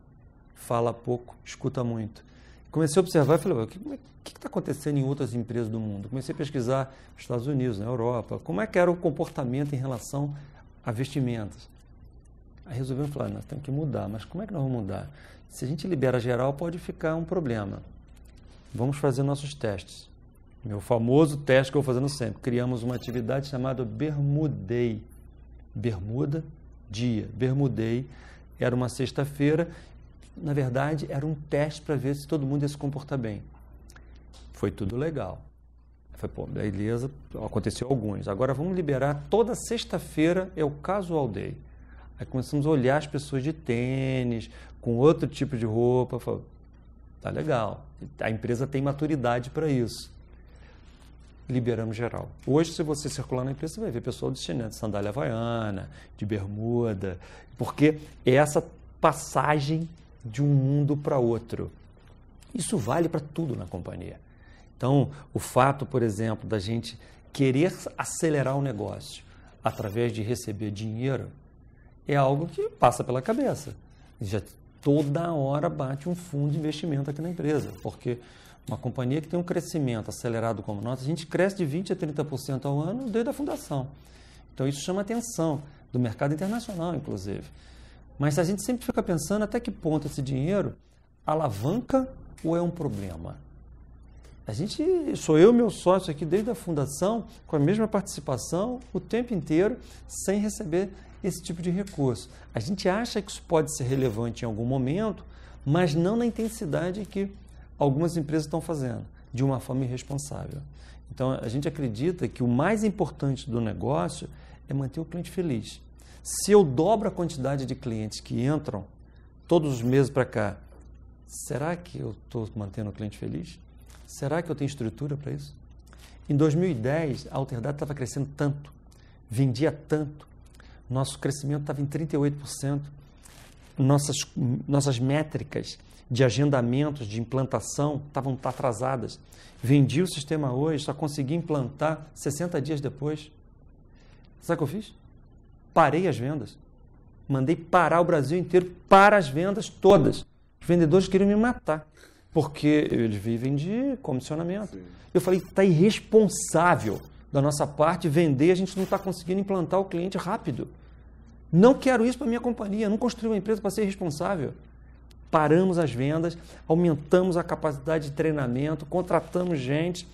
fala pouco, escuta muito. Comecei a observar e falei, o que está acontecendo em outras empresas do mundo? Comecei a pesquisar nos Estados Unidos, na Europa, como é que era o comportamento em relação a vestimentas. Aí resolvemos falar, nós temos que mudar, mas como é que nós vamos mudar? Se a gente libera geral, pode ficar um problema. Vamos fazer nossos testes. Meu famoso teste que eu vou fazendo sempre. Criamos uma atividade chamada Bermudei. Bermuda, dia. Bermudei. Era uma sexta-feira, na verdade, era um teste para ver se todo mundo ia se comportar bem. Foi tudo legal. Foi, pô, beleza, aconteceu alguns. Agora vamos liberar, toda sexta-feira é o Casual Day. Aí começamos a olhar as pessoas de tênis, com outro tipo de roupa. Falei, tá legal, a empresa tem maturidade para isso. Liberamos geral. Hoje, se você circular na empresa, você vai ver pessoal de chinelo, de sandália havaiana, de bermuda, porque é essa passagem de um mundo para outro. Isso vale para tudo na companhia. Então, o fato, por exemplo, da gente querer acelerar o negócio através de receber dinheiro é algo que passa pela cabeça. Já toda hora bate um fundo de investimento aqui na empresa, porque uma companhia que tem um crescimento acelerado como o nosso, a gente cresce de 20% a 30% ao ano desde a fundação. Então, isso chama a atenção do mercado internacional, inclusive. Mas a gente sempre fica pensando até que ponto esse dinheiro alavanca ou é um problema. A gente, sou eu e meu sócio aqui desde a fundação, com a mesma participação o tempo inteiro, sem receber esse tipo de recurso. A gente acha que isso pode ser relevante em algum momento, mas não na intensidade que algumas empresas estão fazendo, de uma forma irresponsável. Então, a gente acredita que o mais importante do negócio é manter o cliente feliz. Se eu dobro a quantidade de clientes que entram todos os meses para cá, será que eu estou mantendo o cliente feliz? Será que eu tenho estrutura para isso? Em 2010, a Alterdata estava crescendo tanto, vendia tanto, nosso crescimento estava em 38%, nossas métricas de agendamentos, de implantação, estavam atrasadas. Vendi o sistema hoje, só consegui implantar 60 dias depois. Sabe o que eu fiz? Parei as vendas. Mandei parar o Brasil inteiro para as vendas todas. Os vendedores queriam me matar. Porque eles vivem de comissionamento. Sim. Eu falei, está irresponsável da nossa parte vender, a gente não está conseguindo implantar o cliente rápido. Não quero isso para a minha companhia, não construí uma empresa para ser irresponsável. Paramos as vendas, aumentamos a capacidade de treinamento, contratamos gente.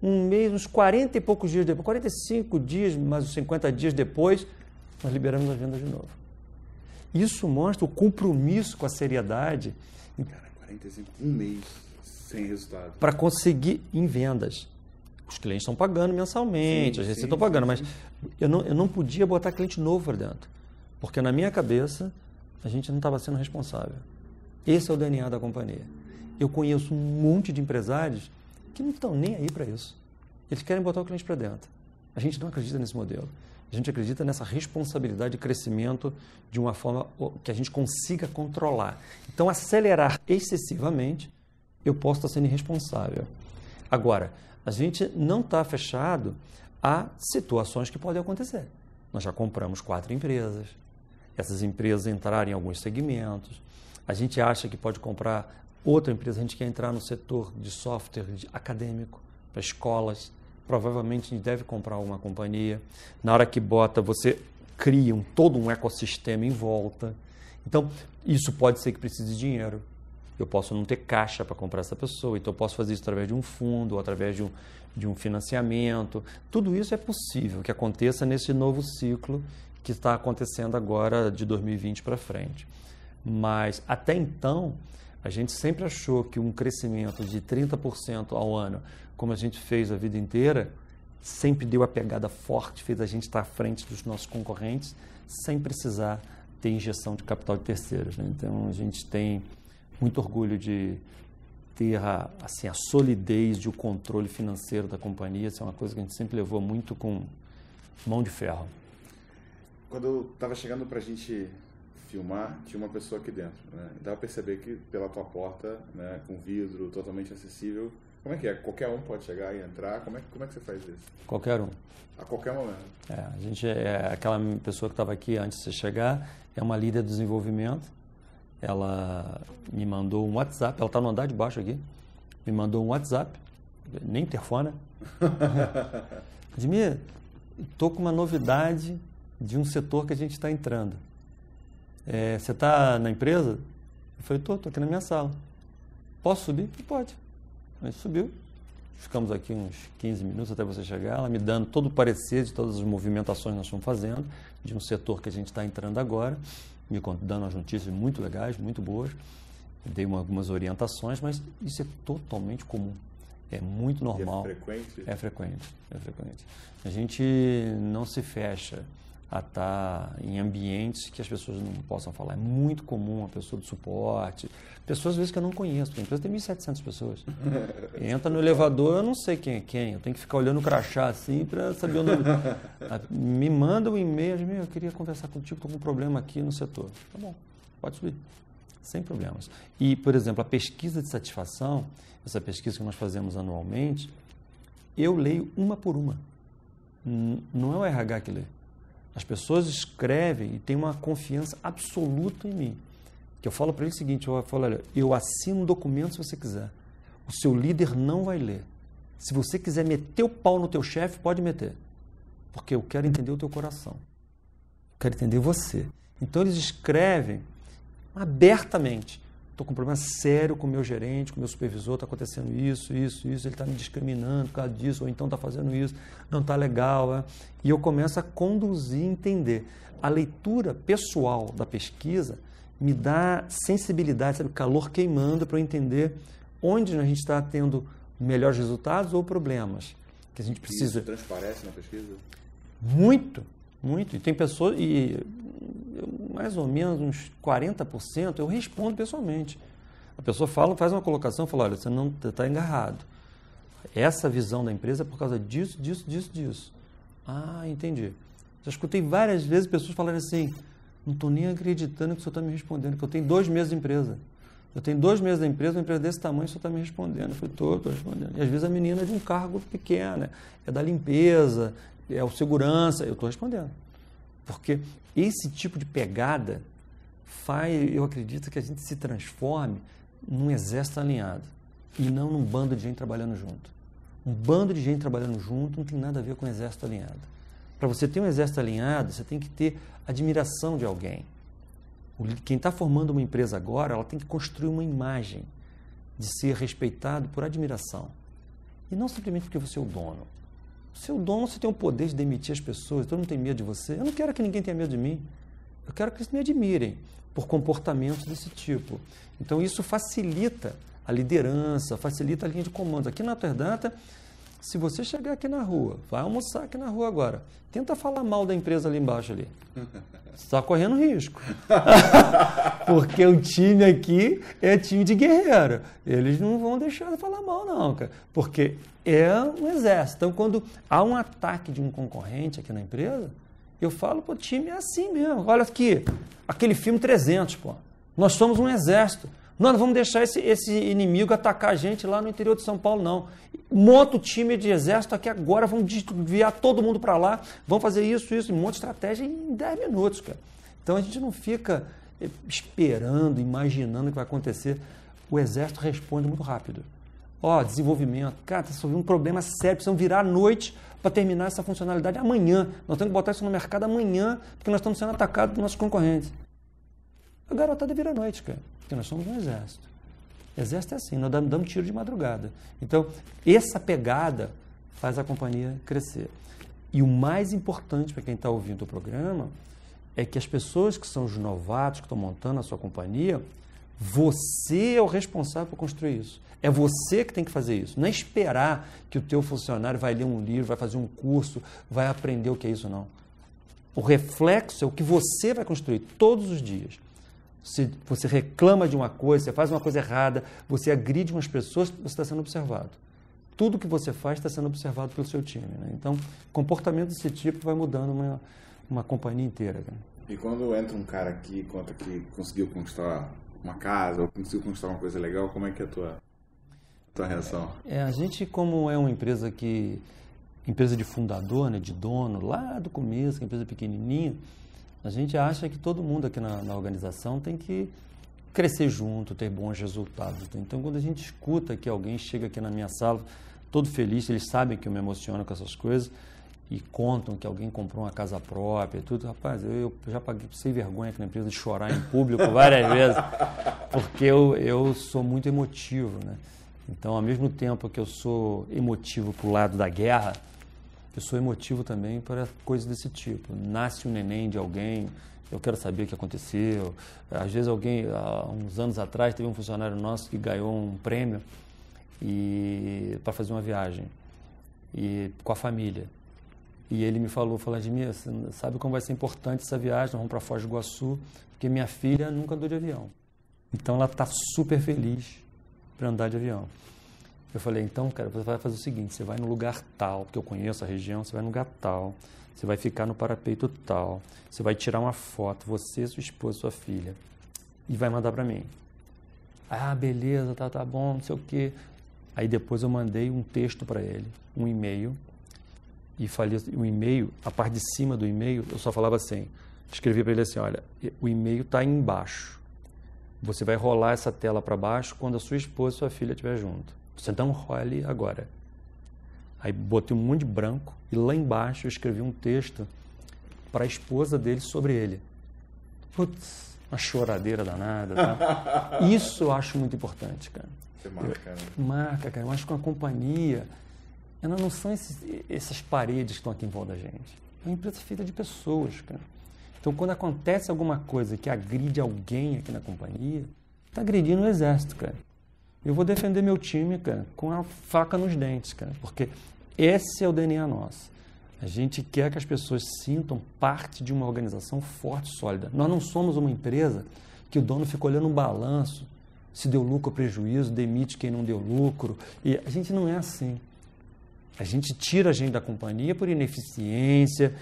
Um mês, uns 40 e poucos dias depois, 45 dias, mais uns 50 dias depois, nós liberamos as vendas de novo. Isso mostra o compromisso com a seriedade. Um mês sem resultado. Para conseguir em vendas. Os clientes estão pagando mensalmente, sim, as receitas estão pagando, sim. Mas eu não podia botar cliente novo para dentro. Porque na minha cabeça, a gente não estava sendo responsável. Esse é o DNA da companhia. Eu conheço um monte de empresários que não estão nem aí para isso. Eles querem botar o cliente para dentro. A gente não acredita nesse modelo. A gente acredita nessa responsabilidade de crescimento de uma forma que a gente consiga controlar. Então, acelerar excessivamente, eu posso estar sendo irresponsável. Agora, a gente não está fechado a situações que podem acontecer. Nós já compramos 4 empresas, essas empresas entraram em alguns segmentos, a gente acha que pode comprar outra empresa, a gente quer entrar no setor de software acadêmico, para escolas, provavelmente a gente deve comprar uma companhia. Na hora que bota, você cria todo um ecossistema em volta. Então, isso pode ser que precise de dinheiro. Eu posso não ter caixa para comprar essa pessoa, então eu posso fazer isso através de um fundo, ou através de um financiamento. Tudo isso é possível que aconteça nesse novo ciclo que está acontecendo agora de 2020 para frente. Mas, até então, a gente sempre achou que um crescimento de 30% ao ano, como a gente fez a vida inteira, sempre deu a pegada forte, fez a gente estar à frente dos nossos concorrentes, sem precisar ter injeção de capital de terceiros, né? Então, a gente tem muito orgulho de ter a solidez e o controle financeiro da companhia. Isso é uma coisa que a gente sempre levou muito com mão de ferro. Quando eu estava chegando para a gente filmar, tinha uma pessoa aqui dentro, né? Dá para perceber que pela tua porta, né, com vidro totalmente acessível. Como é que é? Qualquer um pode chegar e entrar? Como é que você faz isso? Qualquer um. A qualquer momento. A gente é aquela pessoa que estava aqui antes de você chegar, é uma líder do desenvolvimento. Ela me mandou um WhatsApp, ela está no andar de baixo aqui, me mandou um WhatsApp, nem interfona. Admir, estou com uma novidade de um setor que a gente está entrando. Você está na empresa? Eu falei, estou aqui na minha sala. Posso subir? Pode. A gente subiu, ficamos aqui uns 15 minutos até você chegar, ela me dando todo o parecer de todas as movimentações que nós estamos fazendo, de um setor que a gente está entrando agora, me dando as notícias muito legais, muito boas, dei algumas orientações, mas isso é totalmente comum, é muito normal. E é frequente? É frequente. A gente não se fecha a estar em ambientes que as pessoas não possam falar. É muito comum a pessoa do suporte, pessoas às vezes que eu não conheço, porque a empresa tem 1.700 pessoas. Entra no elevador, eu não sei quem é quem, eu tenho que ficar olhando o crachá assim para saber o nome. Me manda um e-mail, eu queria conversar contigo, estou com um problema aqui no setor. Tá bom, pode subir, sem problemas. E, por exemplo, a pesquisa de satisfação, essa pesquisa que nós fazemos anualmente, eu leio uma por uma. Não é o RH que lê. As pessoas escrevem e têm uma confiança absoluta em mim. Que eu falo para ele o seguinte, eu falo, olha, eu assino um documento se você quiser. O seu líder não vai ler. Se você quiser meter o pau no teu chefe, pode meter. Porque eu quero entender o teu coração. Eu quero entender você. Então, eles escrevem abertamente. estou com um problema sério com o meu gerente, com o meu supervisor, está acontecendo isso, ele está me discriminando por causa disso, ou então está fazendo isso, não está legal. Né? E eu começo a conduzir e entender. A leitura pessoal da pesquisa me dá sensibilidade, sabe, calor queimando para eu entender onde a gente está tendo melhores resultados ou problemas que a gente precisa. Isso transparece na pesquisa? Muito, muito. E tem pessoas, e mais ou menos uns 40% eu respondo pessoalmente. A pessoa fala, faz uma colocação, fala, olha, você não está engarrado. Essa visão da empresa é por causa disso, disso. Ah, entendi. Já escutei várias vezes pessoas falarem assim, não estou nem acreditando que o senhor está me respondendo, que eu tenho 2 meses de empresa. Eu tenho 2 meses da empresa, uma empresa desse tamanho, o senhor está me respondendo. Eu falei, estou respondendo. E às vezes a menina é de um cargo pequeno, né? É da limpeza, é o segurança, eu estou respondendo. Porque esse tipo de pegada faz, eu acredito, que a gente se transforme num exército alinhado e não num bando de gente trabalhando junto. Um bando de gente trabalhando junto não tem nada a ver com um exército alinhado. Para você ter um exército alinhado, você tem que ter admiração de alguém. Quem está formando uma empresa agora, ela tem que construir uma imagem de ser respeitado por admiração. E não simplesmente porque você é o dono. Você é o dono, você tem o poder de demitir as pessoas, todo mundo tem medo de você. Eu não quero que ninguém tenha medo de mim. Eu quero que eles me admirem por comportamentos desse tipo. Então, isso facilita a liderança, facilita a linha de comando. Aqui na Alterdata, se você chegar aqui na rua, vai almoçar aqui na rua agora, tenta falar mal da empresa ali embaixo. Ali. Você está correndo risco. Porque o time aqui é time de guerreiro. Eles não vão deixar de falar mal, não, cara. Porque é um exército. Então, quando há um ataque de um concorrente aqui na empresa, eu falo, pô, o time é assim mesmo. Olha aqui, aquele filme 300, pô. Nós somos um exército. Nós não vamos deixar esse inimigo atacar a gente lá no interior de São Paulo, não. Monta o time de exército aqui agora, vamos desviar todo mundo para lá, vamos fazer isso, monta estratégia em 10 minutos, cara. Então, a gente não fica esperando, imaginando o que vai acontecer. O exército responde muito rápido. Ó, desenvolvimento. Cara, está surgindo um problema sério, precisamos virar à noite para terminar essa funcionalidade amanhã. Nós temos que botar isso no mercado amanhã, porque nós estamos sendo atacados por nossos concorrentes. A garotada vira à noite, cara. Porque nós somos um exército. Exército é assim, nós damos tiro de madrugada. Então, essa pegada faz a companhia crescer. E o mais importante para quem está ouvindo o programa é que as pessoas que são os novatos, que estão montando a sua companhia, você é o responsável por construir isso. É você que tem que fazer isso. Não é esperar que o teu funcionário vai ler um livro, vai fazer um curso, vai aprender o que é isso, não. O reflexo é o que você vai construir todos os dias. Se você reclama de uma coisa, você faz uma coisa errada, você agride umas pessoas, você está sendo observado. Tudo que você faz está sendo observado pelo seu time. Né? Então, comportamento desse tipo vai mudando uma companhia inteira. Né? E quando entra um cara aqui e conta que conseguiu conquistar uma casa ou conseguiu conquistar uma coisa legal, como é que é a tua reação? A gente, como é uma empresa que... Empresa de fundador, né, de dono, lá do começo, empresa pequenininha, a gente acha que todo mundo aqui na organização tem que crescer junto, ter bons resultados. Então, quando a gente escuta que alguém chega aqui na minha sala, todo feliz, eles sabem que eu me emociono com essas coisas e contam que alguém comprou uma casa própria e tudo. Rapaz, eu já paguei sem vergonha aqui na empresa de chorar em público várias vezes, porque eu sou muito emotivo, né? Então, ao mesmo tempo que eu sou emotivo para o lado da guerra, eu sou emotivo também para coisas desse tipo. Nasce um neném de alguém, eu quero saber o que aconteceu. Às vezes alguém, há uns anos atrás, teve um funcionário nosso que ganhou um prêmio para fazer uma viagem com a família. E ele me falou, Admir, você sabe como vai ser importante essa viagem? Nós vamos para Foz do Iguaçu, porque minha filha nunca andou de avião. Então ela está super feliz para andar de avião. Eu falei, então, cara, você vai fazer o seguinte, você vai no lugar tal, porque eu conheço a região, você vai no lugar tal, você vai ficar no parapeito tal, você vai tirar uma foto, você, sua esposa, sua filha, e vai mandar para mim. Ah, beleza, tá bom, não sei o quê. Aí depois eu mandei um texto para ele, um e-mail, e falei, o e-mail, a parte de cima do e-mail, eu só falava assim, escrevi para ele assim, olha, o e-mail tá aí embaixo, você vai rolar essa tela para baixo quando a sua esposa e sua filha estiver junto. Você dá um role agora. Aí botei um monte de branco e lá embaixo eu escrevi um texto para a esposa dele sobre ele. Putz, uma choradeira danada. Tá? Isso eu acho muito importante, cara. Você marca, né? Marca, cara. Eu acho que uma companhia, ela não são essas paredes que estão aqui em volta da gente. É uma empresa feita de pessoas, cara. Então, quando acontece alguma coisa que agride alguém aqui na companhia, tá agredindo o exército, cara. Eu vou defender meu time, cara, com a faca nos dentes, cara, porque esse é o DNA nosso. A gente quer que as pessoas sintam parte de uma organização forte, sólida. Nós não somos uma empresa que o dono fica olhando um balanço, se deu lucro ou prejuízo, demite quem não deu lucro. E a gente não é assim. A gente tira a gente da companhia por ineficiência,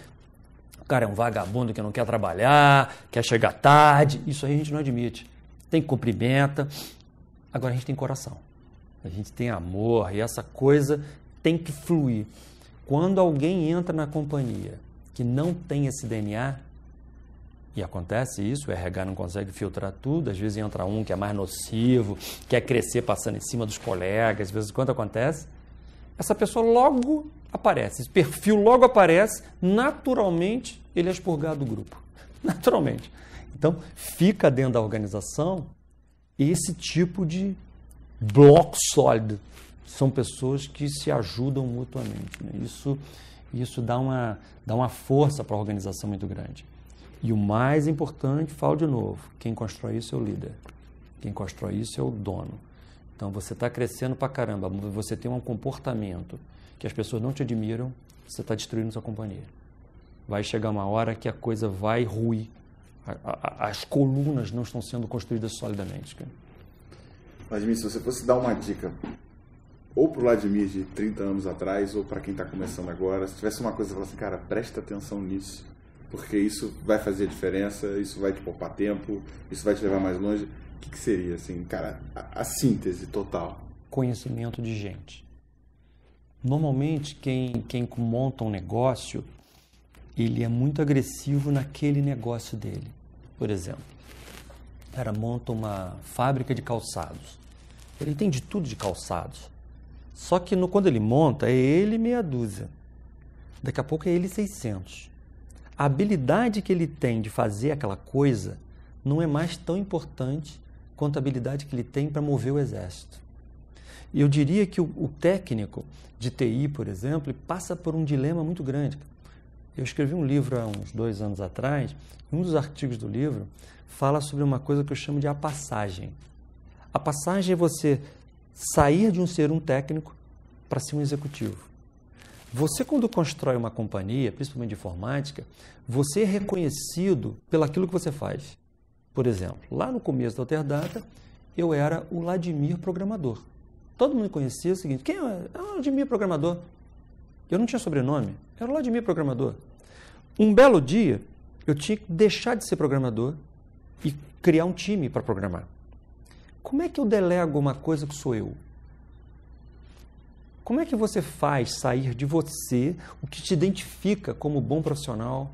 o cara é um vagabundo que não quer trabalhar, quer chegar tarde, isso aí a gente não admite. Tem cumprimenta, agora a gente tem coração, a gente tem amor e essa coisa tem que fluir. Quando alguém entra na companhia que não tem esse DNA, e acontece isso, o RH não consegue filtrar tudo, às vezes entra um que é mais nocivo, quer crescer passando em cima dos colegas, às vezes quando acontece, essa pessoa logo aparece, esse perfil logo aparece, naturalmente ele é expurgado do grupo, naturalmente. Então, fica dentro da organização esse tipo de bloco sólido. São pessoas que se ajudam mutuamente. Né? Isso dá uma força para a organização muito grande. E o mais importante, falo de novo, quem constrói isso é o líder. Quem constrói isso é o dono. Então, você está crescendo pra caramba, você tem um comportamento que as pessoas não te admiram, você está destruindo sua companhia. Vai chegar uma hora que a coisa vai ruir. As colunas não estão sendo construídas solidamente. Cara. Vladimir, se você fosse dar uma dica, ou para o Vladimir de 30 anos atrás, ou para quem está começando agora, se tivesse uma coisa, você fala assim, cara, presta atenção nisso, porque isso vai fazer a diferença, isso vai te poupar tempo, isso vai te levar mais longe. O que seria, assim, cara, a síntese total? Conhecimento de gente. Normalmente, quem monta um negócio, ele é muito agressivo naquele negócio dele. Por exemplo, o cara monta uma fábrica de calçados. Ele entende tudo de calçados. Só que quando ele monta, é ele meia dúzia. Daqui a pouco é ele 600. A habilidade que ele tem de fazer aquela coisa não é mais tão importante quanto a habilidade que ele tem para mover o exército. E eu diria que o técnico de TI, por exemplo, passa por um dilema muito grande. Eu escrevi um livro há uns 2 anos atrás, e um dos artigos do livro fala sobre uma coisa que eu chamo de a passagem. A passagem é você sair de um técnico para ser um executivo. Você, quando constrói uma companhia, principalmente de informática, você é reconhecido pelaquilo que você faz. Por exemplo, lá no começo da Alterdata, eu era o Vladimir programador. Todo mundo conhecia o seguinte, quem é? Ah, o Vladimir programador. Eu não tinha sobrenome, era o Vladimir programador. Um belo dia, eu tinha que deixar de ser programador e criar um time para programar. Como é que eu delego uma coisa que sou eu? Como é que você faz sair de você o que te identifica como bom profissional,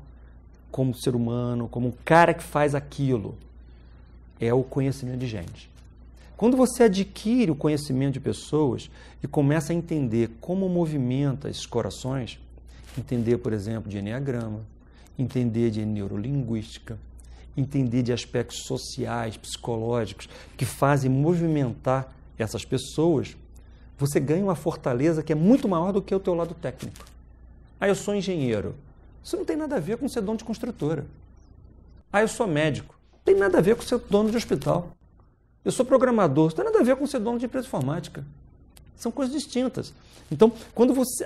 como ser humano, como um cara que faz aquilo? É o conhecimento de gente. Quando você adquire o conhecimento de pessoas e começa a entender como movimenta esses corações, entender, por exemplo, de Enneagrama, entender de neurolinguística, entender de aspectos sociais, psicológicos, que fazem movimentar essas pessoas, você ganha uma fortaleza que é muito maior do que o teu lado técnico. Ah, eu sou engenheiro. Isso não tem nada a ver com ser dono de construtora. Ah, eu sou médico. Não tem nada a ver com ser dono de hospital. Eu sou programador. Isso não tem nada a ver com ser dono de empresa informática. São coisas distintas. Então, quando você...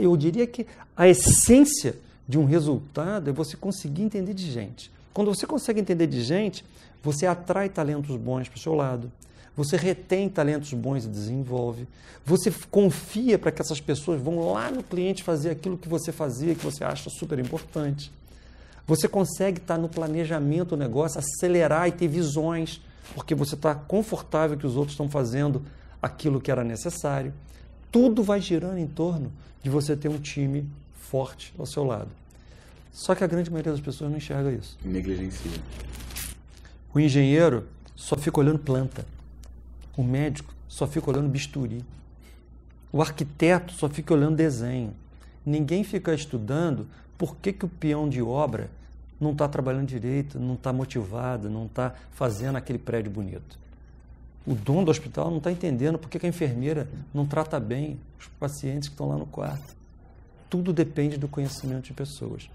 eu diria que a essência de um resultado é você conseguir entender de gente. Quando você consegue entender de gente, você atrai talentos bons para o seu lado, você retém talentos bons e desenvolve, você confia para que essas pessoas vão lá no cliente fazer aquilo que você fazia, que você acha super importante. Você consegue estar no planejamento do negócio, acelerar e ter visões, porque você está confortável que os outros estão fazendo aquilo que era necessário. Tudo vai girando em torno de você ter um time forte ao seu lado. Só que a grande maioria das pessoas não enxerga isso. Negligencia. O engenheiro só fica olhando planta. O médico só fica olhando bisturi. O arquiteto só fica olhando desenho. Ninguém fica estudando por que o peão de obra não está trabalhando direito, não está motivado, não está fazendo aquele prédio bonito. O dono do hospital não está entendendo por que a enfermeira não trata bem os pacientes que estão lá no quarto. Tudo depende do conhecimento de pessoas.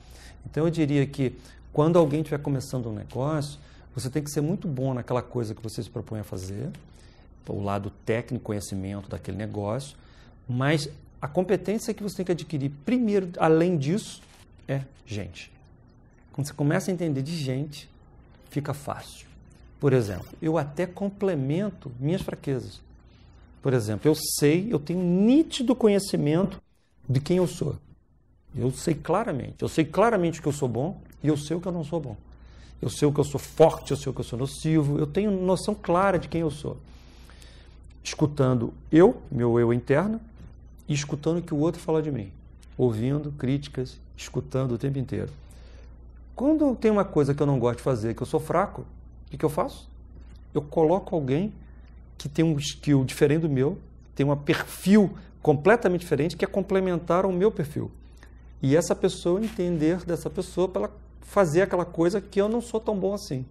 Então, eu diria que, quando alguém estiver começando um negócio, você tem que ser muito bom naquela coisa que você se propõe a fazer, o lado técnico, conhecimento daquele negócio, mas a competência que você tem que adquirir primeiro, além disso, é gente. Quando você começa a entender de gente, fica fácil. Por exemplo, eu até complemento minhas fraquezas. Por exemplo, eu tenho nítido conhecimento de quem eu sou. Eu sei claramente o que eu sou bom e eu sei o que eu não sou bom. Eu sei o que eu sou forte, eu sei o que eu sou nocivo, eu tenho noção clara de quem eu sou. Escutando meu eu interno, e escutando o que o outro fala de mim. Ouvindo críticas, escutando o tempo inteiro. Quando tem uma coisa que eu não gosto de fazer, que eu sou fraco, o que eu faço? Eu coloco alguém que tem um skill diferente do meu, tem um perfil completamente diferente, que é complementar ao meu perfil. E essa pessoa entender dessa pessoa para ela fazer aquela coisa que eu não sou tão bom assim.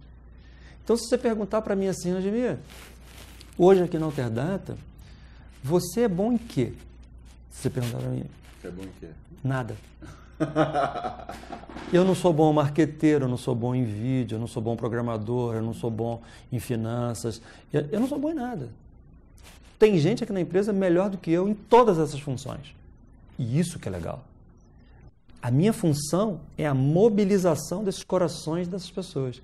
Então, se você perguntar para mim assim, Angemir, hoje aqui na Alterdata, você é bom em quê? Se você perguntar para mim. Você é bom em quê? Nada. Eu não sou bom marqueteiro, eu não sou bom em vídeo, eu não sou bom programador, eu não sou bom em finanças, eu não sou bom em nada. Tem gente aqui na empresa melhor do que eu em todas essas funções. E isso que é legal. A minha função é a mobilização desses corações dessas pessoas.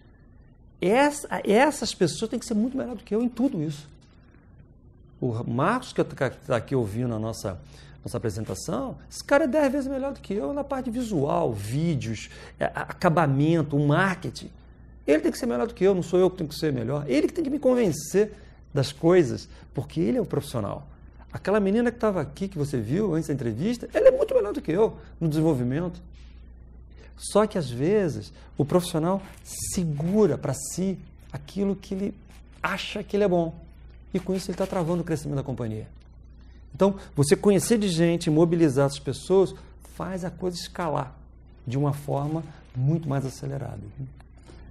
Essas pessoas têm que ser muito melhor do que eu em tudo isso. O Marcos, que está aqui ouvindo a nossa apresentação, esse cara é 10 vezes melhor do que eu na parte visual, vídeos, acabamento, marketing. Ele tem que ser melhor do que eu, não sou eu que tenho que ser melhor. Ele que tem que me convencer das coisas, porque ele é o profissional. Aquela menina que estava aqui, que você viu antes da entrevista, ela é muito melhor do que eu no desenvolvimento. Só que, às vezes, o profissional segura para si aquilo que ele acha que ele é bom. E, com isso, ele está travando o crescimento da companhia. Então, você conhecer de gente, mobilizar essas pessoas, faz a coisa escalar de uma forma muito mais acelerada.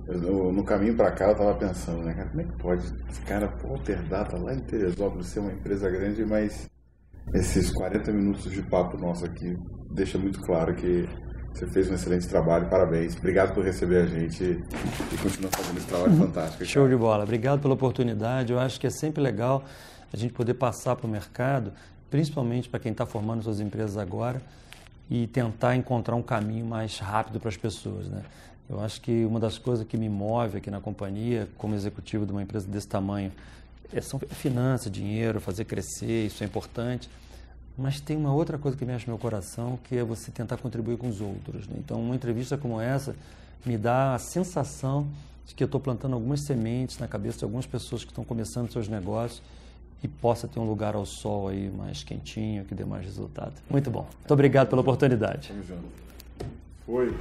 No caminho para cá, eu estava pensando, né, cara, como é que pode esse cara, Alterdata, lá em Teresópolis, ser uma empresa grande, mas esses 40 minutos de papo nosso aqui deixa muito claro que você fez um excelente trabalho, parabéns. Obrigado por receber a gente e continuar fazendo esse trabalho fantástico. Show cara. De bola, obrigado pela oportunidade. Eu acho que é sempre legal a gente poder passar para o mercado, principalmente para quem está formando suas empresas agora, e tentar encontrar um caminho mais rápido para as pessoas, né? Eu acho que uma das coisas que me move aqui na companhia, como executivo de uma empresa desse tamanho, são finanças, dinheiro, fazer crescer, isso é importante. Mas tem uma outra coisa que mexe meu coração, que é você tentar contribuir com os outros, né? Então, uma entrevista como essa me dá a sensação de que eu estou plantando algumas sementes na cabeça de algumas pessoas que estão começando seus negócios e possa ter um lugar ao sol aí mais quentinho, que dê mais resultado. Muito bom. Muito obrigado pela oportunidade. Foi.